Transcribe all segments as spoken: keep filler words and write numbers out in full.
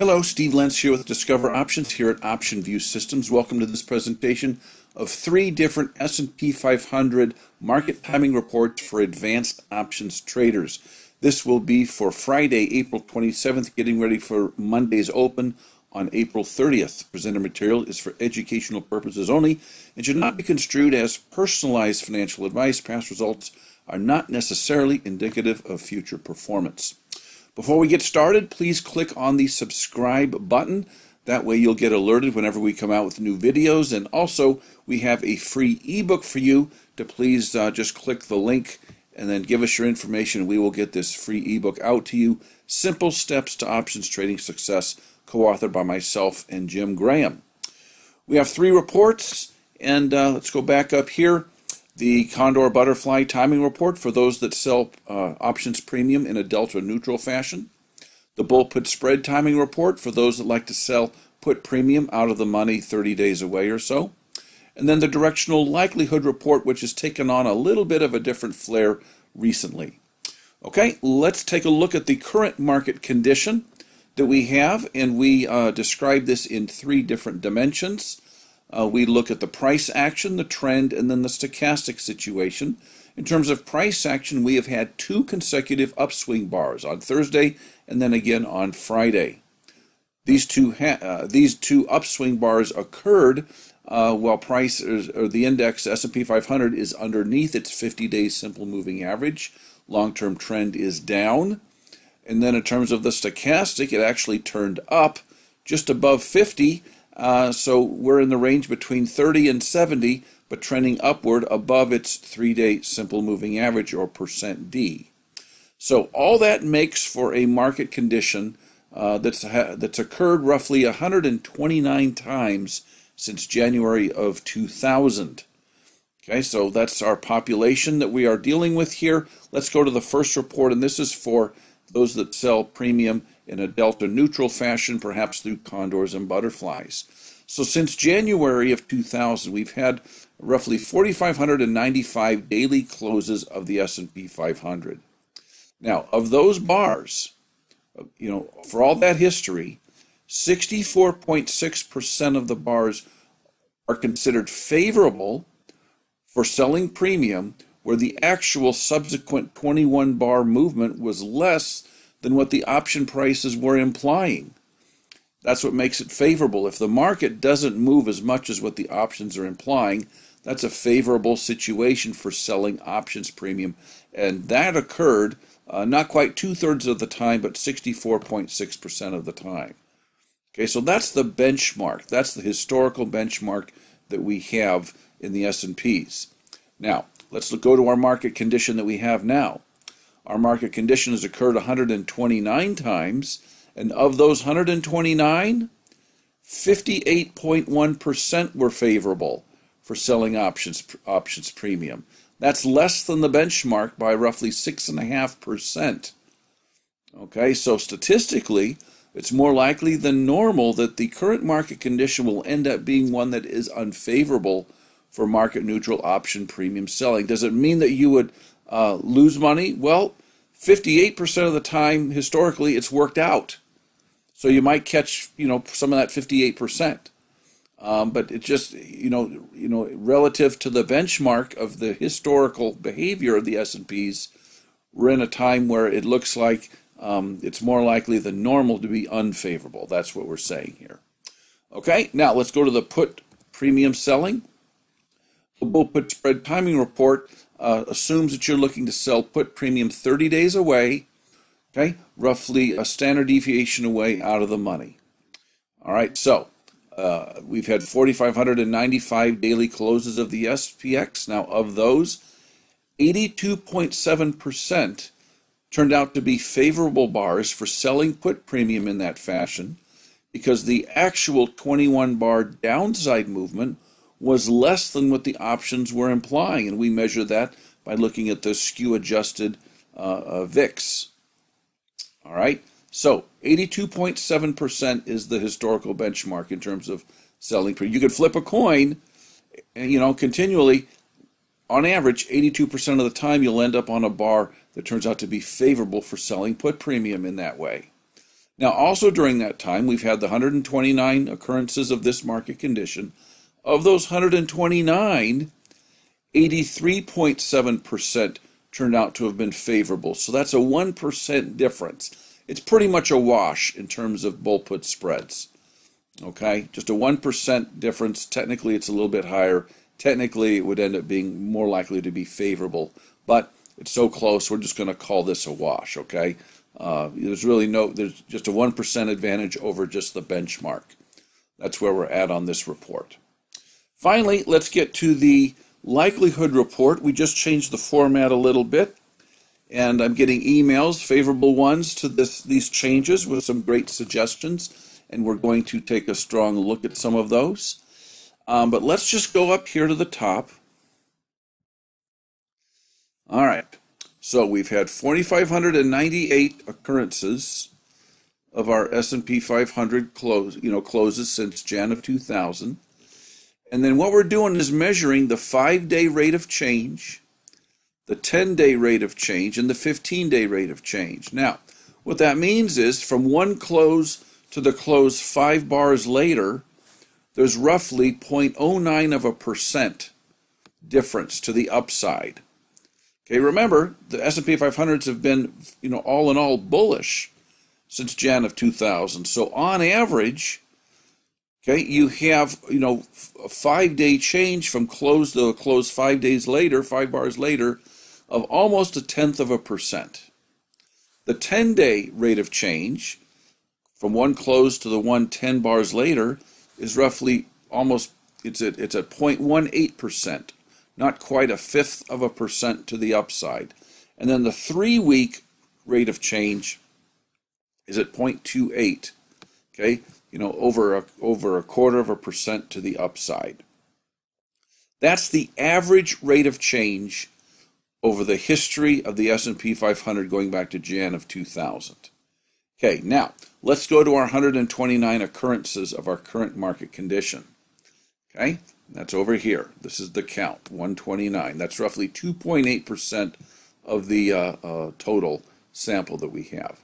Hello, Steve Lentz here with Discover Options here at OptionView Systems. Welcome to this presentation of three different S and P five hundred market timing reports for advanced options traders. This will be for Friday, April twenty-seventh, getting ready for Monday's open on April thirtieth. The presenter material is for educational purposes only and should not be construed as personalized financial advice. Past results are not necessarily indicative of future performance. Before we get started, please click on the subscribe button. That way you'll get alerted whenever we come out with new videos. And also, we have a free ebook for you to please uh, just click the link and then give us your information. We will get this free ebook out to you, Simple Steps to Options Trading Success, co-authored by myself and Jim Graham. We have three reports, and uh, let's go back up here. The Condor Butterfly Timing Report for those that sell uh, options premium in a delta neutral fashion. The Bull Put Spread Timing Report for those that like to sell put premium out of the money thirty days away or so. And then the Directional Likelihood Report, which has taken on a little bit of a different flair recently. Okay, let's take a look at the current market condition that we have, and we uh, describe this in three different dimensions. Uh, we look at the price action, the trend, and then the stochastic situation. In terms of price action, we have had two consecutive upswing bars on Thursday and then again on Friday. These two ha uh, these two upswing bars occurred uh, while price is, or the index S and P five hundred is underneath its fifty-day simple moving average. Long-term trend is down. And then in terms of the stochastic, it actually turned up just above fifty. Uh, so we're in the range between thirty and seventy, but trending upward above its three-day simple moving average, or percent D. So all that makes for a market condition uh, that's, ha that's occurred roughly one hundred twenty-nine times since January of two thousand. Okay, so that's our population that we are dealing with here. Let's go to the first report, and this is for those that sell premium in a delta neutral fashion, perhaps through condors and butterflies. So since January of two thousand, we've had roughly four thousand five hundred ninety-five daily closes of the S and P five hundred. Now, of those bars, you know, for all that history, sixty-four point six percent of the bars are considered favorable for selling premium, where the actual subsequent twenty-one bar movement was less than what the option prices were implying. That's what makes it favorable. If the market doesn't move as much as what the options are implying, that's a favorable situation for selling options premium. And that occurred uh, not quite two-thirds of the time, but sixty-four point six percent of the time. Okay, so that's the benchmark. That's the historical benchmark that we have in the S and Ps. Now, let's go to our market condition that we have now. Our market condition has occurred one hundred twenty-nine times, and of those one hundred twenty-nine, fifty-eight point one percent were favorable for selling options options premium. That's less than the benchmark by roughly six point five percent. Okay, so statistically, it's more likely than normal that the current market condition will end up being one that is unfavorable for market neutral option premium selling. Does it mean that you would Uh, lose money? Well, fifty-eight percent of the time, historically, it's worked out. So you might catch, you know, some of that fifty-eight percent. Um, but it just, you know, you know, relative to the benchmark of the historical behavior of the S and Ps, we're in a time where it looks like um, it's more likely than normal to be unfavorable. That's what we're saying here. Okay, now let's go to the put premium selling. The Bull Put Spread Timing Report Uh, assumes that you're looking to sell put premium thirty days away, okay, roughly a standard deviation away out of the money. All right, so uh, we've had four thousand five hundred ninety-five daily closes of the S P X. Now, of those, eighty-two point seven percent turned out to be favorable bars for selling put premium in that fashion, because the actual twenty-one bar downside movement was less than what the options were implying, and we measure that by looking at the skew adjusted uh, uh, V I X. All right, so eighty-two point seven percent is the historical benchmark in terms of selling. You could flip a coin, and, you know, continually. On average, eighty-two percent of the time, you'll end up on a bar that turns out to be favorable for selling put premium in that way. Now, also during that time, we've had the one hundred twenty-nine occurrences of this market condition. Of those one hundred twenty-nine, eighty-three point seven percent turned out to have been favorable. So that's a one percent difference. It's pretty much a wash in terms of bull put spreads. Okay, just a one percent difference. Technically, it's a little bit higher. Technically, it would end up being more likely to be favorable, but it's so close, we're just going to call this a wash, okay? Uh, there's really no, there's just a one percent advantage over just the benchmark. That's where we're at on this report. Finally, let's get to the likelihood report. We just changed the format a little bit, and I'm getting emails, favorable ones, to this, these changes with some great suggestions, and we're going to take a strong look at some of those. Um, but let's just go up here to the top. All right, so we've had four thousand five hundred ninety-eight occurrences of our S and P five hundred close, you know, closes since Jan of two thousand. And then what we're doing is measuring the five-day rate of change, the ten-day rate of change, and the fifteen-day rate of change. Now, what that means is from one close to the close five bars later, there's roughly zero point zero nine of a percent difference to the upside. Okay, remember, the S and P five hundreds have been, you know, all in all bullish since Jan of two thousand. So on average, okay, you have, you know, a five-day change from close to close five days later, five bars later, of almost a tenth of a percent. The ten-day rate of change from one close to the one ten bars later is roughly almost, it's at, it's at zero point one eight percent, not quite a fifth of a percent to the upside. And then the three-week rate of change is at zero point two eight, okay? You know, over a, over a quarter of a percent to the upside. That's the average rate of change over the history of the S and P five hundred going back to Jan of two thousand. Okay, now, let's go to our one hundred twenty-nine occurrences of our current market condition. Okay, that's over here. This is the count, one twenty-nine. That's roughly two point eight percent of the uh, uh, total sample that we have.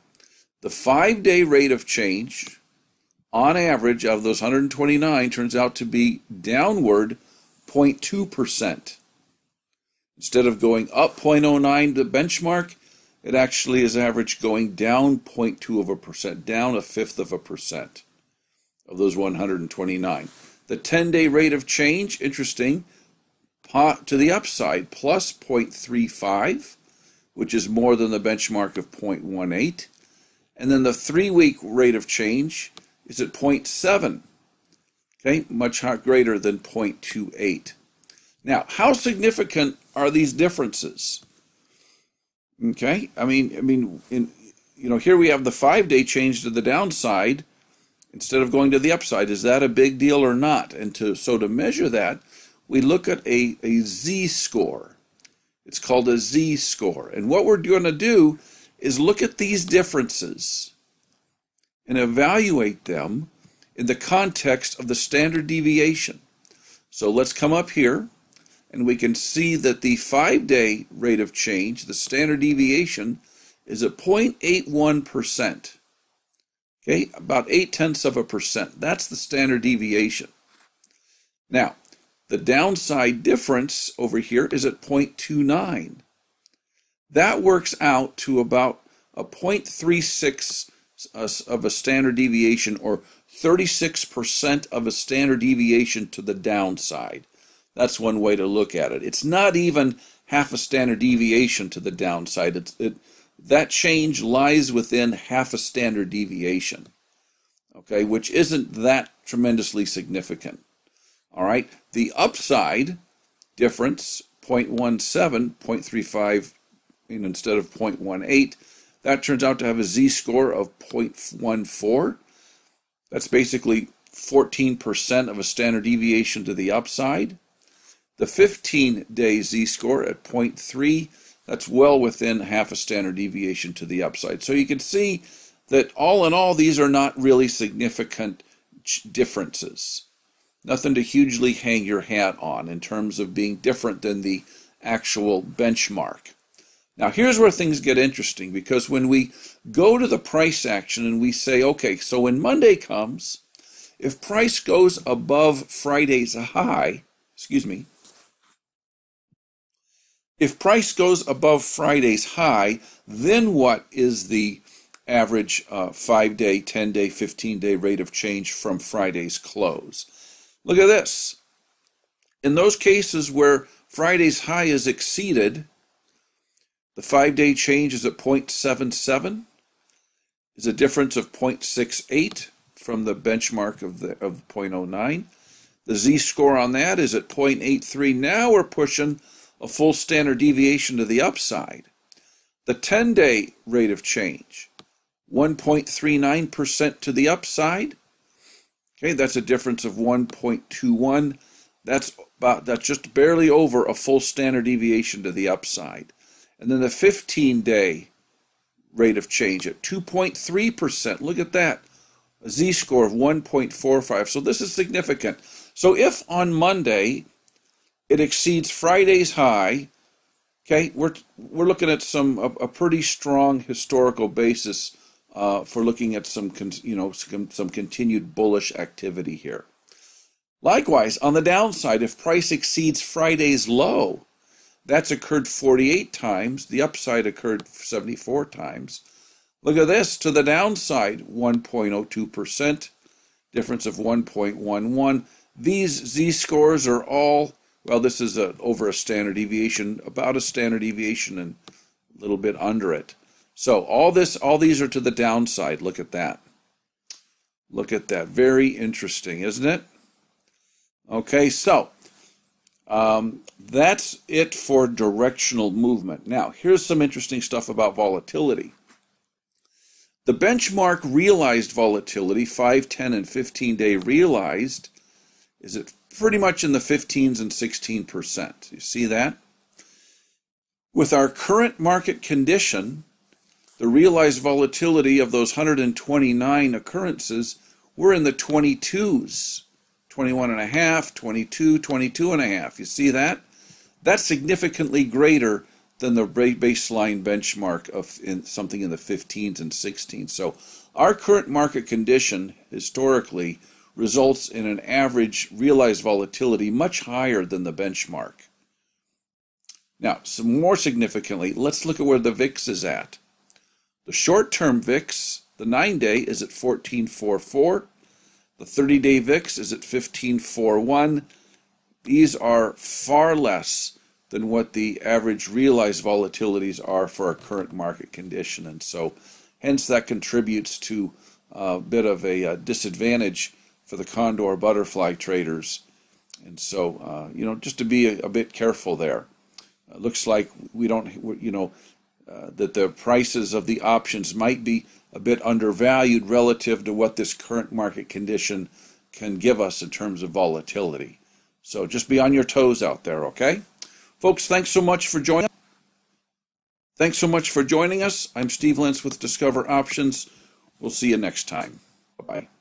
The five-day rate of change, on average, of those one hundred twenty-nine turns out to be downward zero point two percent. Instead of going up zero point zero nine to benchmark, it actually is average going down zero point two of a percent, down a fifth of a percent of those one hundred twenty-nine. The ten-day rate of change, interesting, to the upside, plus zero point three five, which is more than the benchmark of zero point one eight. And then the three-week rate of change is at zero point seven, okay, much greater than zero point two eight. Now, how significant are these differences? Okay, I mean, I mean, in, you know, here we have the five-day change to the downside instead of going to the upside. Is that a big deal or not? And to, so to measure that, we look at a, a Z-score. It's called a Z-score. And what we're going to do is look at these differences and evaluate them in the context of the standard deviation. So let's come up here. And we can see that the five-day rate of change, the standard deviation, is at zero point eight one percent. Okay, about eight tenths of a percent. That's the standard deviation. Now, the downside difference over here is at zero point two nine. That works out to about a zero point three six of a standard deviation, or thirty-six percent of a standard deviation to the downside. That's one way to look at it. It's not even half a standard deviation to the downside. It's, it, that change lies within half a standard deviation, okay, which isn't that tremendously significant. All right, the upside difference, zero point one seven, zero point three five, you know, instead of zero point one eight, that turns out to have a Z-score of zero point one four. That's basically fourteen percent of a standard deviation to the upside. The fifteen-day Z-score at zero point three, that's well within half a standard deviation to the upside. So you can see that all in all, these are not really significant differences. Nothing to hugely hang your hat on in terms of being different than the actual benchmark. Now here's where things get interesting, because when we go to the price action and we say, okay, so when Monday comes, if price goes above Friday's high, excuse me, if price goes above Friday's high, then what is the average uh, five-day, ten-day, fifteen-day rate of change from Friday's close? Look at this. In those cases where Friday's high is exceeded, the five-day change is at zero point seven seven, is a difference of zero point six eight from the benchmark of the of zero point zero nine. The z-score on that is at zero point eight three. Now we're pushing a full standard deviation to the upside. The ten-day rate of change, one point three nine percent to the upside. Okay, that's a difference of one point two one. That's about that's just barely over a full standard deviation to the upside. And then the fifteen-day rate of change at two point three percent. Look at that, a z-score of one point four five. So this is significant. So if on Monday it exceeds Friday's high, okay, we're we're looking at some a, a pretty strong historical basis uh, for looking at some con, you know some, some continued bullish activity here. Likewise, on the downside, if price exceeds Friday's low, that's occurred forty-eight times. The upside occurred seventy-four times. Look at this, to the downside, one point zero two percent, difference of one point one one. These z-scores are all, well, this is a, over a standard deviation, about a standard deviation and a little bit under it. So all this, all these are to the downside. Look at that. Look at that. Very interesting, isn't it? Okay, so Um, that's it for directional movement. Now, here's some interesting stuff about volatility. The benchmark realized volatility, five, ten, and fifteen-day realized, is it pretty much in the fifteens and sixteen percent. You see that? With our current market condition, the realized volatility of those one hundred twenty-nine occurrences were in the twenty-twos. twenty-one and a half, twenty-two, twenty-two and a half. You see that? That's significantly greater than the baseline benchmark of in something in the fifteens and sixteens. So our current market condition historically results in an average realized volatility much higher than the benchmark. Now, some more significantly, let's look at where the V I X is at. The short-term V I X, the nine-day, is at fourteen forty-four. The thirty-day V I X is at fifteen forty-one. These are far less than what the average realized volatilities are for our current market condition. And so, hence, that contributes to a bit of a, a disadvantage for the Condor Butterfly traders. And so, uh, you know, just to be a, a bit careful there. It looks like we don't, you know, uh, that the prices of the options might be a bit undervalued relative to what this current market condition can give us in terms of volatility. So just be on your toes out there, okay? Folks, thanks so much for joining us. Thanks so much for joining us. I'm Steve Lentz with Discover Options. We'll see you next time. Bye-bye.